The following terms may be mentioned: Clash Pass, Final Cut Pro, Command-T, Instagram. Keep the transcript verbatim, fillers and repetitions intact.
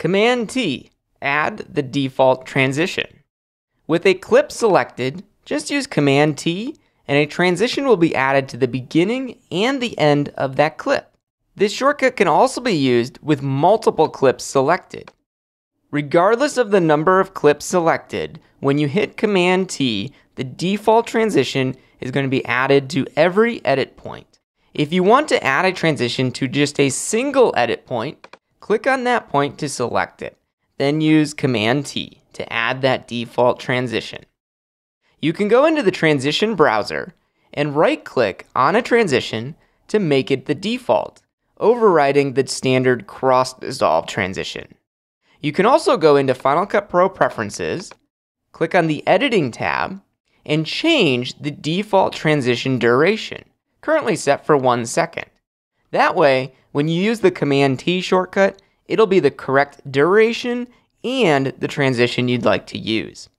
Command-T, add the default transition. With a clip selected, just use Command-T and a transition will be added to the beginning and the end of that clip. This shortcut can also be used with multiple clips selected. Regardless of the number of clips selected, when you hit Command-T, the default transition is going to be added to every edit point. If you want to add a transition to just a single edit point, click on that point to select it. Then use Command-T to add that default transition. You can go into the transition browser and right-click on a transition to make it the default, overriding the standard cross-dissolve transition. You can also go into Final Cut Pro Preferences, click on the Editing tab, and change the default transition duration, currently set for one second. That way, when you use the Command-T shortcut, it'll be the correct duration and the transition you'd like to use.